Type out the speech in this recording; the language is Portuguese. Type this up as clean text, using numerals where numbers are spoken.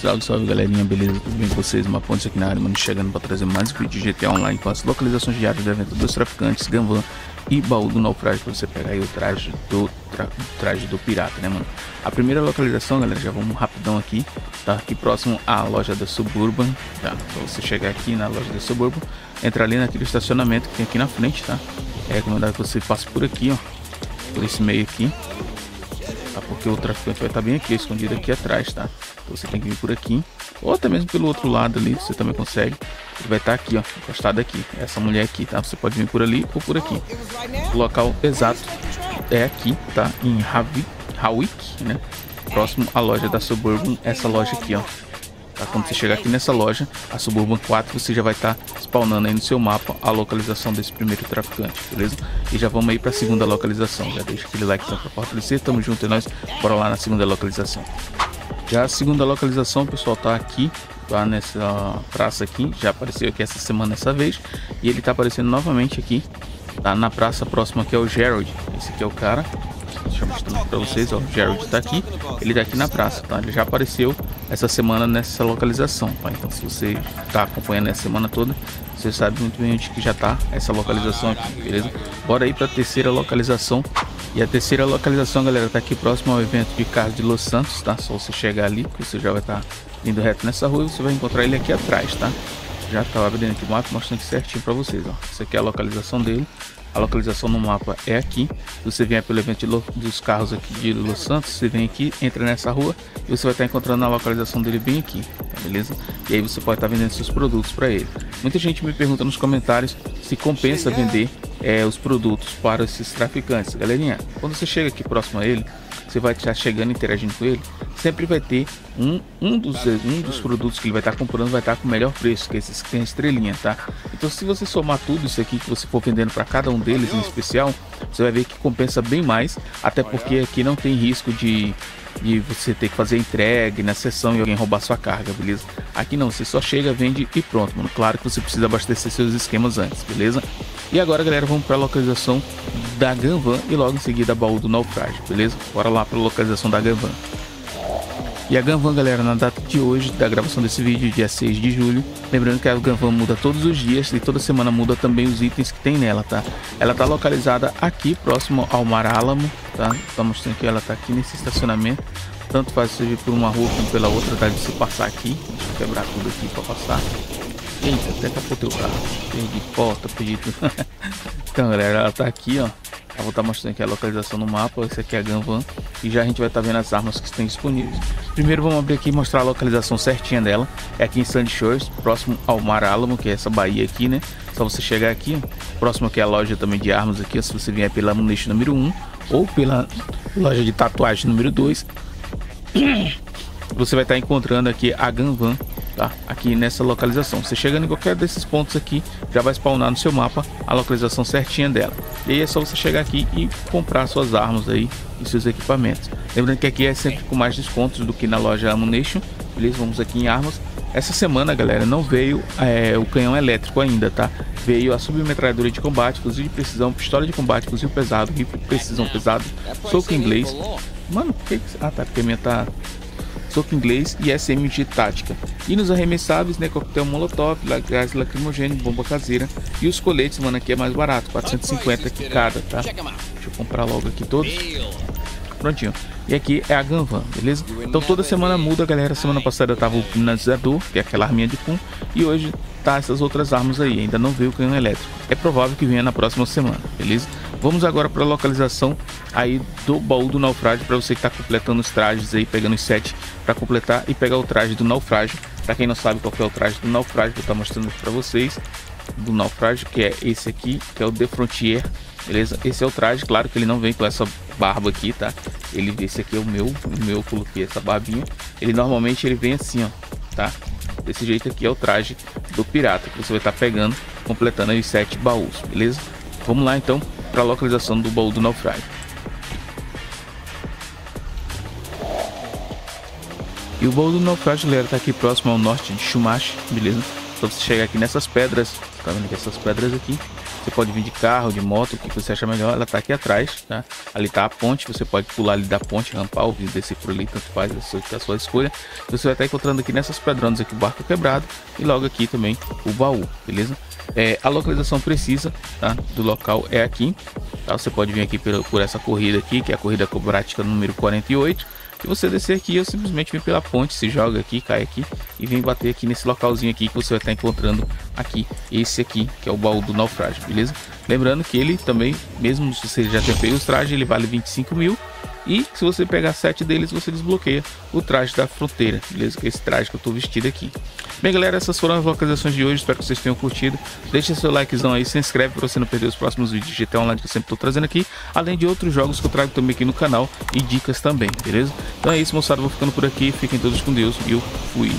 Salve, salve galerinha, beleza? Tudo bem com vocês? Uma ponte aqui na área, mano, chegando para trazer mais vídeo de GTA Online com as localizações diárias do evento dos traficantes, Gun Van e baú do naufrágio, para você pegar aí o traje do, pirata, né, mano? A primeira localização, galera, já vamos rapidão aqui, tá? Aqui próximo à loja da Suburban, tá? Pra você chegar aqui na loja da Suburban, entrar ali naquele estacionamento que tem aqui na frente, tá? É recomendado que você passe por aqui, ó, por esse meio aqui, tá? Porque o traficante vai estar bem aqui, escondido aqui atrás, tá? Então você tem que vir por aqui, ou até mesmo pelo outro lado ali, você também consegue. Ele vai estar aqui, ó, encostado aqui, essa mulher aqui, tá? Você pode vir por ali ou por aqui. O local exato é aqui, tá? Em Hawick, né? Próximo à loja da Suburban, essa loja aqui, ó. Tá? Quando você chegar aqui nessa loja, a Suburban 4, você já vai estar spawnando aí no seu mapa a localização desse primeiro traficante, beleza? E já vamos aí para a segunda localização. Já deixa aquele like para fortalecer, tamo junto e nós, bora lá na segunda localização. Já a segunda localização, pessoal, tá aqui, tá nessa praça aqui, já apareceu aqui essa semana dessa vez, e ele tá aparecendo novamente aqui, tá na praça próxima que é o Gerald. Esse aqui é o cara, deixa eu mostrar pra vocês, ó, o Jared tá aqui, ele tá aqui na praça, tá? Ele já apareceu essa semana nessa localização, tá? Então se você tá acompanhando essa semana toda, você sabe muito bem onde que já tá essa localização aqui, beleza? Bora aí pra terceira localização. E a terceira localização, galera, tá aqui próximo ao evento de Carlos de Los Santos, tá? Só você chegar ali, que você já vai estar indo reto nessa rua e você vai encontrar ele aqui atrás, tá? Já tá abrindo aqui o mapa, mostrando aqui certinho pra vocês, ó. Essa aqui é a localização dele. A localização no mapa é aqui. Você vem pelo evento dos carros aqui de Los Santos, você vem aqui, entra nessa rua e você vai estar encontrando a localização dele bem aqui, tá, beleza? E aí você pode estar vendendo seus produtos para ele. Muita gente me pergunta nos comentários se compensa vender os produtos para esses traficantes. Galerinha, quando você chega aqui próximo a ele, você vai estar chegando, interagindo com ele, sempre vai ter um dos produtos que ele vai estar comprando, vai estar com o melhor preço, que é esses que tem a estrelinha, tá? Então se você somar tudo isso aqui que você for vendendo para cada um deles em especial, você vai ver que compensa bem mais, até porque aqui não tem risco de você ter que fazer entrega na sessão e alguém roubar sua carga, beleza? Aqui não, você só chega, vende e pronto, mano. Claro que você precisa abastecer seus esquemas antes, beleza? E agora, galera, vamos para a localização da Gun Van e logo em seguida baú do naufrágio, beleza? Bora lá para a localização da Gun Van. E a Gun Van, galera, na data de hoje, da gravação desse vídeo, dia 6 de julho. Lembrando que a Gun Van muda todos os dias e toda semana muda também os itens que tem nela, tá? Ela tá localizada aqui, próximo ao Mar Álamo, tá? Tá mostrando que ela tá aqui nesse estacionamento. Tanto faz seja por uma rua como pela outra, tá? De se passar aqui. Deixa eu quebrar tudo aqui pra passar. Eita, até tá pro teu carro. Perdi porta, perdi tudo. Então, galera, ela tá aqui, ó. Eu vou estar mostrando aqui a localização no mapa. Esse aqui é a Gun Van. E já a gente vai estar vendo as armas que tem disponíveis. Primeiro vamos abrir aqui e mostrar a localização certinha dela. É aqui em Sandy Shores, próximo ao Mar Álamo, que é essa baía aqui, né? Só você chegar aqui. Próximo aqui é a loja também de armas aqui. Se você vier pela Ammunition número 1 ou pela loja de tatuagem número 2, você vai estar encontrando aqui a Gun Van, tá? Aqui nessa localização, você chegando em qualquer desses pontos aqui, já vai spawnar no seu mapa a localização certinha dela. E aí é só você chegar aqui e comprar suas armas aí e seus equipamentos. Lembrando que aqui é sempre com mais descontos do que na loja Ammunition, beleza? Vamos aqui em armas. Essa semana, galera, não veio o canhão elétrico ainda, tá? Veio a submetralhadora de combate, fuzil de precisão, pistola de combate, fuzil pesado, rifle de precisão pesado, soco inglês. Mano, por que... Ah, tá, porque a minha tá... soco inglês e SMG tática. E nos arremessáveis, né, coquetel molotov, gás lacrimogênio, bomba caseira. E os coletes, mano, aqui é mais barato, 450 aqui cada, tá? Deixa eu comprar logo aqui todos. Prontinho. E aqui é a Gun Van, beleza? Então toda semana muda, galera. Semana passada tava o finalizador, que é aquela arminha de pum, e hoje tá essas outras armas aí. Ainda não veio o canhão elétrico. É provável que venha na próxima semana, beleza? Vamos agora para a localização aí do baú do naufrágio, para você que tá completando os trajes aí, pegando os 7 para completar e pegar o traje do naufrágio. Para quem não sabe qual que é o traje do naufrágio, vou estar mostrando para vocês do naufrágio, que é esse aqui, que é o The Frontier, beleza? Esse é o traje, claro que ele não vem com essa barba aqui, tá? Ele, esse aqui é o meu coloquei essa barbinha. Ele normalmente ele vem assim, ó, tá? Desse jeito aqui é o traje do pirata que você vai estar pegando, completando aí os 7 baús, beleza? Vamos lá então para a localização do baú do naufrágio. E o baú do naufrágio, galera, tá aqui próximo ao norte de Chumash, beleza? Só você chegar aqui nessas pedras, tá vendo que essas pedras aqui, Você pode vir de carro, de moto, o que você achar melhor. Ela tá aqui atrás, tá? Ali tá a ponte, você pode pular ali da ponte, rampar o vidro, descer por ali, tanto faz, a sua escolha. Você vai estar encontrando aqui nessas pedronas aqui o barco quebrado e logo aqui também o baú, beleza? A localização precisa, tá, do local é aqui, tá? Você pode vir aqui por essa corrida aqui, que é a corrida acrobática número 48. E você descer aqui, eu simplesmente vim pela ponte, se joga aqui, cai aqui e vem bater aqui nesse localzinho aqui que você vai estar encontrando aqui, esse aqui que é o baú do naufrágio, beleza? Lembrando que ele também, mesmo se você já tenha pego os trajes, ele vale 25.000. E se você pegar 7 deles, você desbloqueia o traje da fronteira, beleza? Esse traje que eu tô vestido aqui. Bem, galera, essas foram as localizações de hoje. Espero que vocês tenham curtido. Deixa seu likezão aí, se inscreve para você não perder os próximos vídeos de GTA Online que eu sempre tô trazendo aqui. Além de outros jogos que eu trago também aqui no canal e dicas também, beleza? Então é isso, moçada. Vou ficando por aqui. Fiquem todos com Deus e eu fui.